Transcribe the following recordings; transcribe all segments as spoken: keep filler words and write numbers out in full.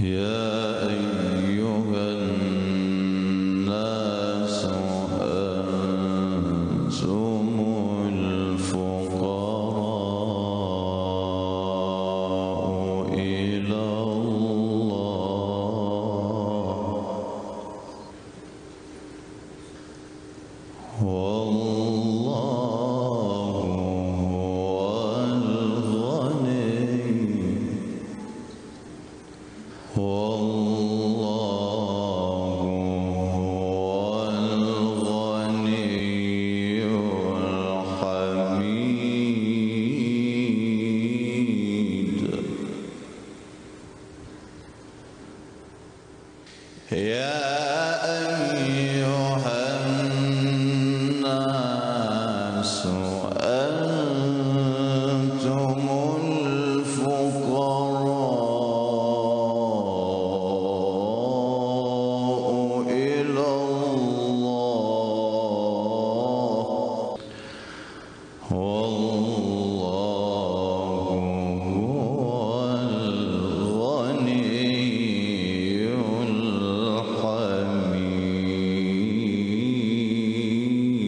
يا أيها الناس أنتم الفقراء إلى الله والله هو الغني والله بسم الله الرحمن الرحيم.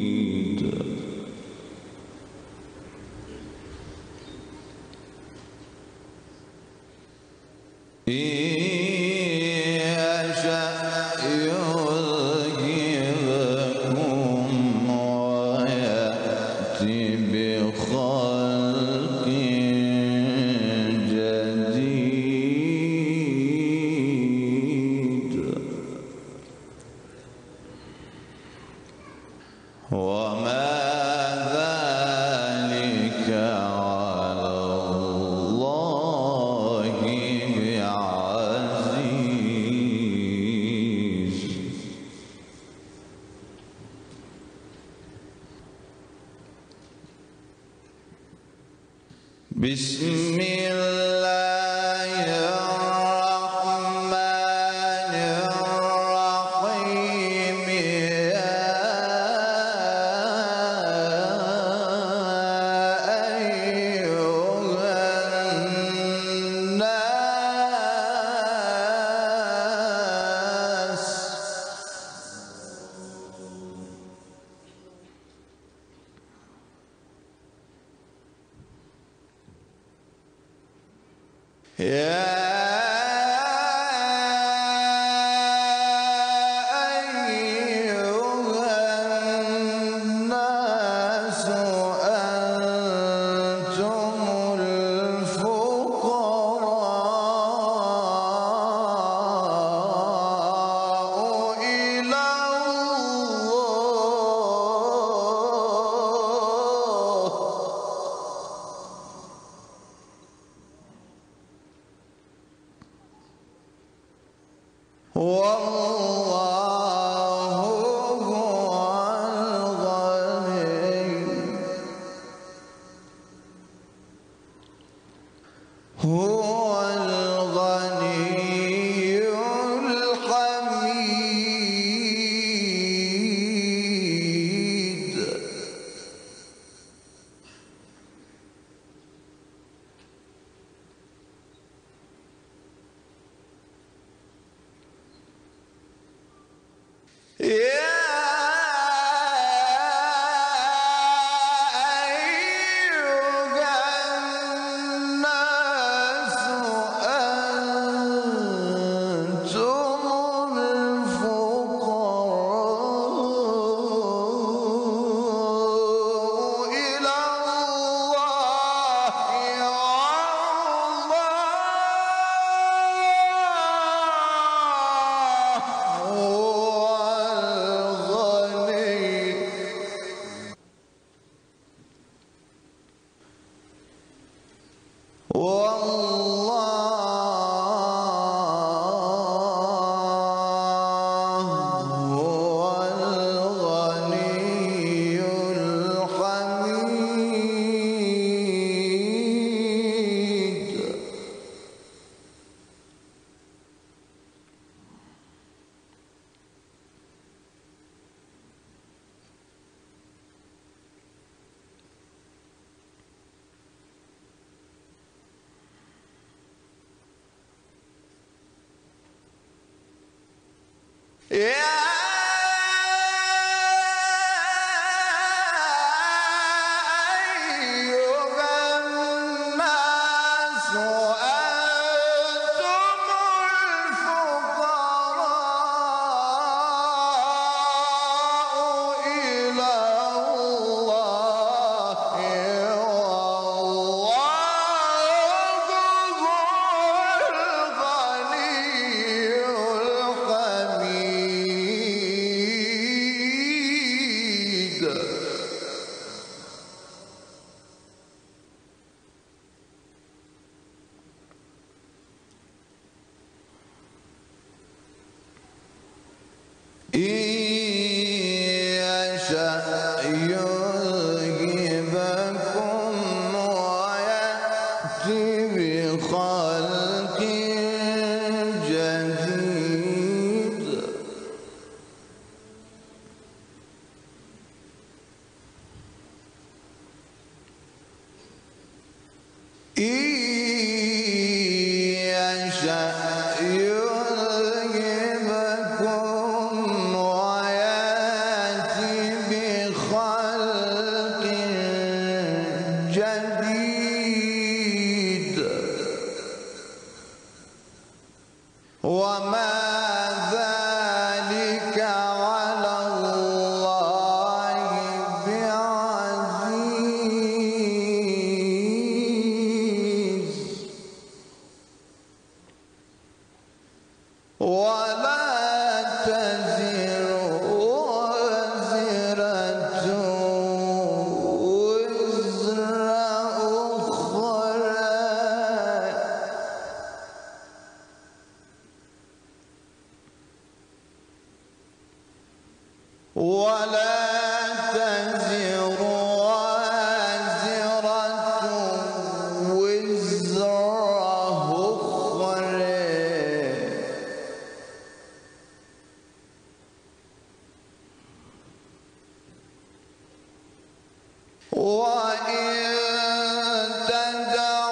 يا أيها الناس يا أيها الناس أنتم الفقراء إلى الله والله هو الغني هو الغني الحميد. يا أيها الناس أنتم الفقراء إلى الله والله والله هو الغني الحميد. يا يذهبكم ويأتي بخلق جديد. وما ذلك على الله بعزيز. ولا تزر وازرة وزر ولا تزر وازرة وزر أخرى. وإن تدع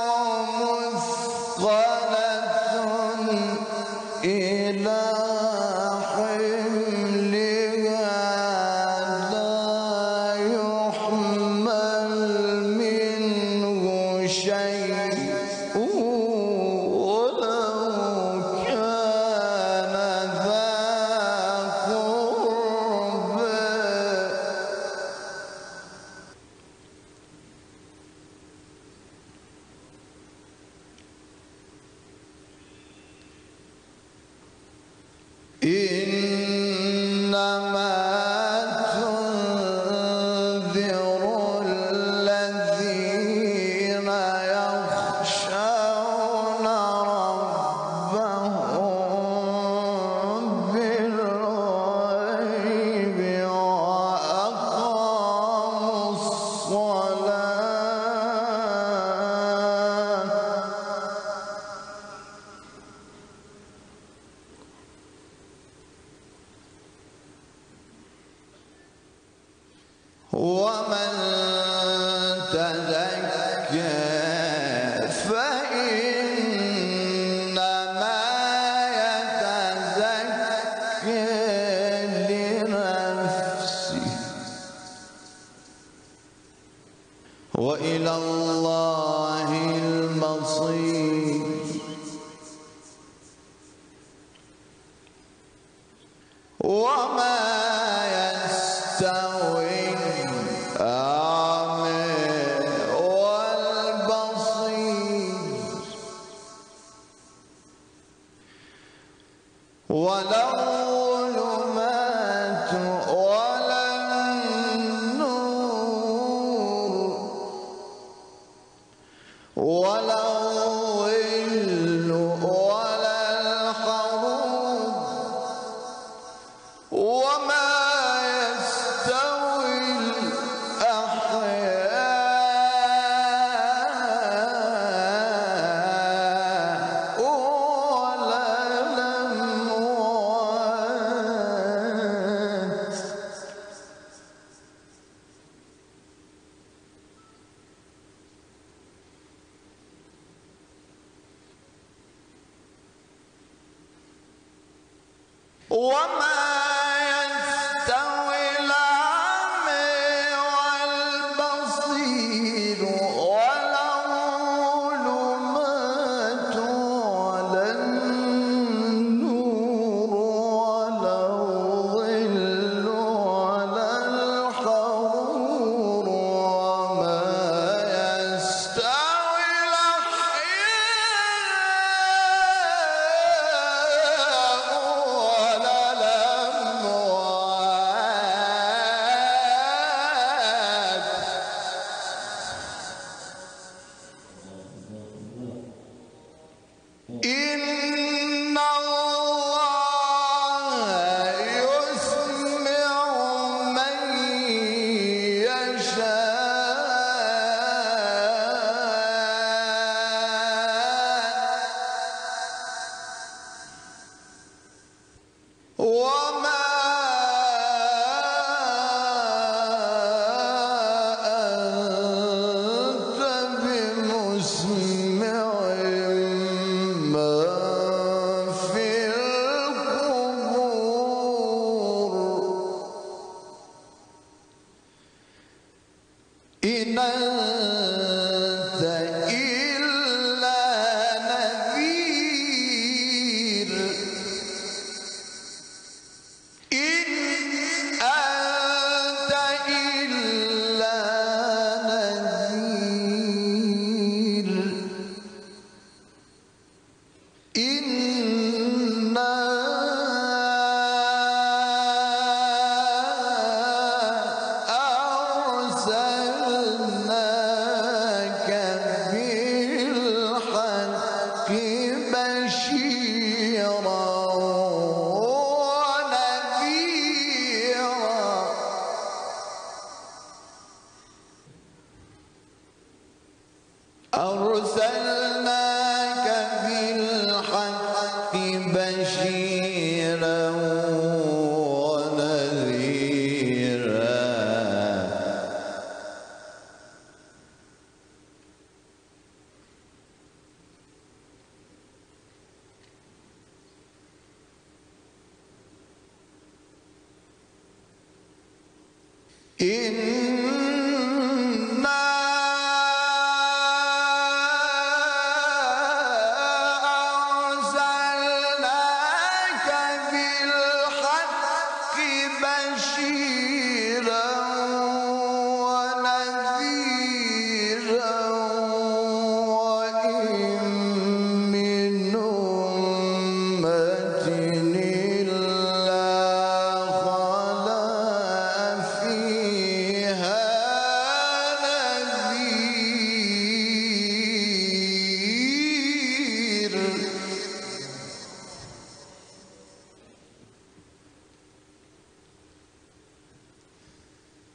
مثقلة إلى إنما تنذر الذين يخشون ربهم بالغيب وأقاموا الصلاة. ومن تزكى فإنما يتزكى لنفسه وإلى الله المصير. وما يستوي وَلَوْ ظُلُمَاتٌ وَلَا النُّورُ وَلَا الظِّلُّ وَلَا الْحَرُورُ. وَمَا يَسْتَوِي الْأَحْيَاءُ وَلَا وما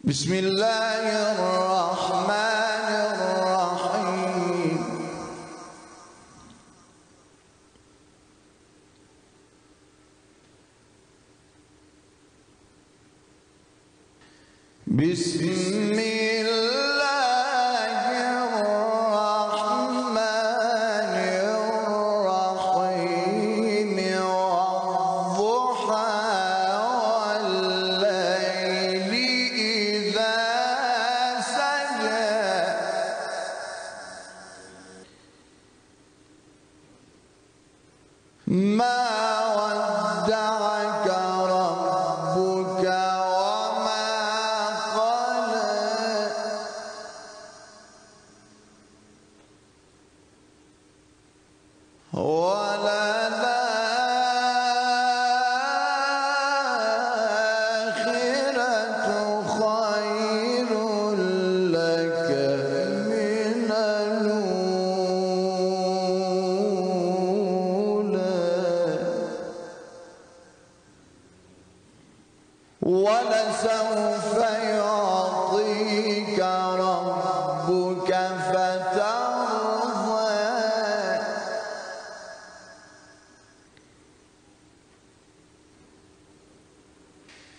بسم الله الرحمن الرحيم. بسم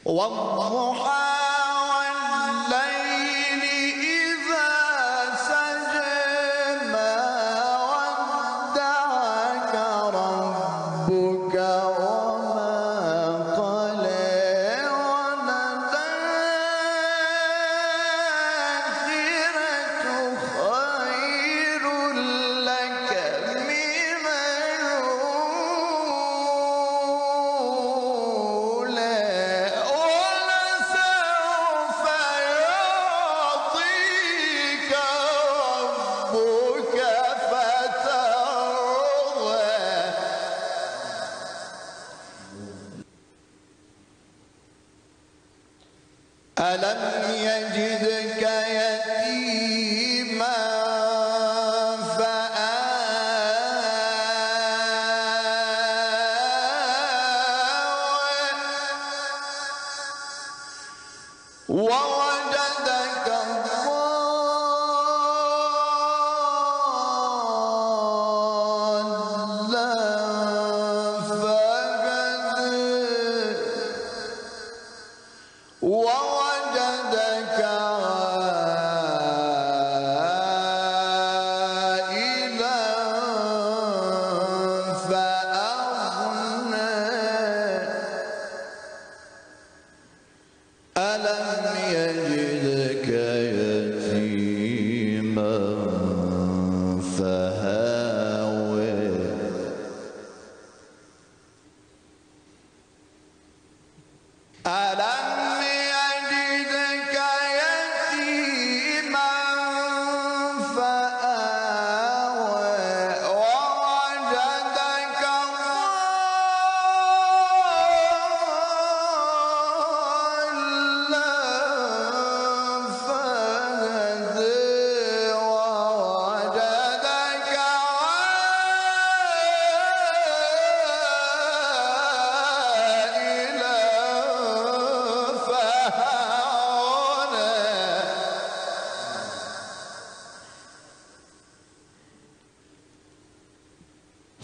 والضحى والليل إذا سجى ما ودعك ربك وما قلى وللآخرة خير لك من الأولى.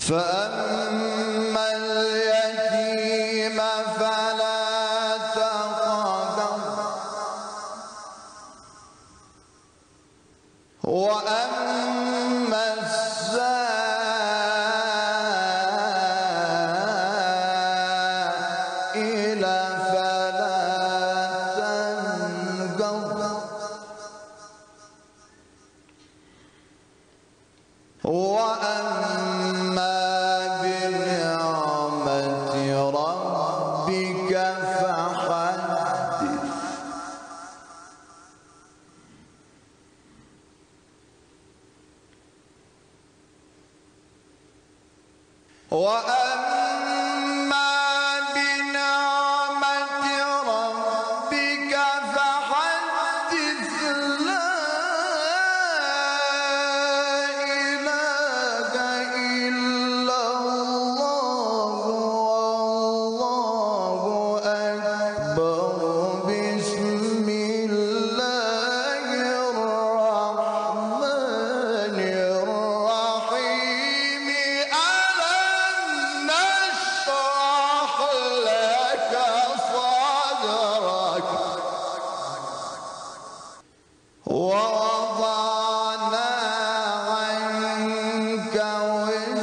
فأما اليتيم فلا تقهر وأما السائل فلا تنهر وأما وَأَمَّا بِنِعْمَةِ رَبِّكَ فَحَدِّثْ لَا إِلَهَ إِلَّا اللَّهُ وَاللَّهُ أَكْبَرُ بِسْمِ اللَّهِ الرَّحْمَنِ الرَّحِيمِ ووضعنا عنك وزرك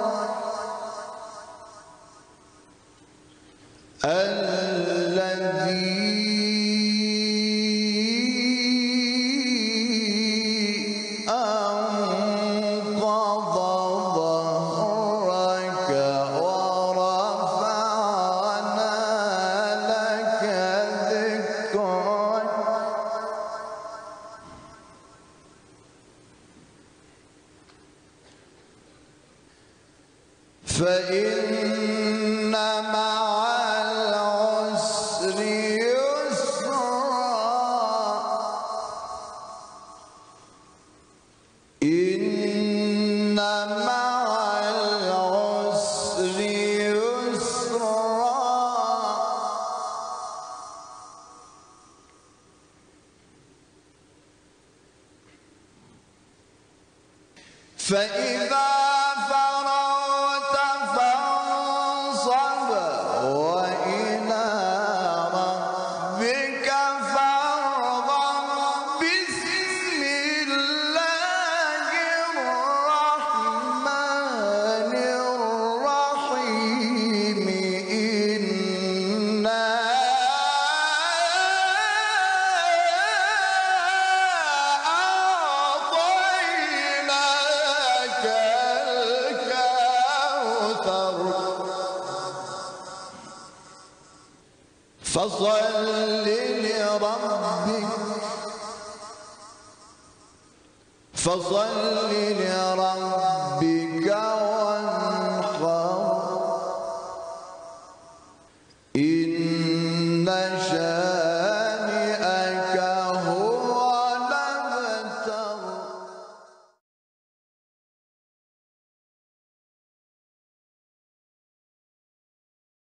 الذي أنقض ظهرك ورفعنا لك ذكرك فإن مع العسر يسرا إن مع العسر يسرا فإذا فرغت فانصب وإلى ربك فارغب بسم الله الرحمن الرحيم إنا فصل لربك فصل لربك